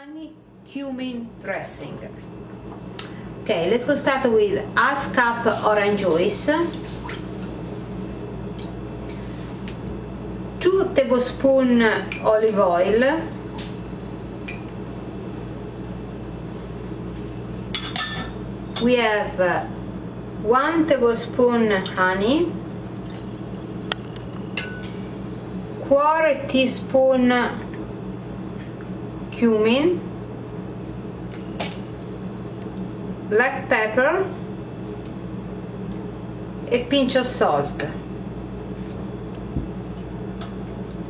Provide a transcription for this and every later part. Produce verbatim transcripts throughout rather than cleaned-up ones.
honey cumin dressing. Okay, let's go start with half cup orange juice, two tablespoons olive oil, we have one tablespoon honey, quarter teaspoon cumin, black pepper, a pinch of salt.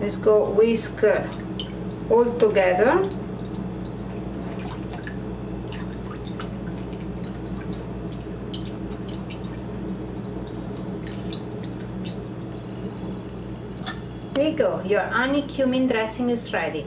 Let's go whisk all together. There you go, your honey cumin dressing is ready.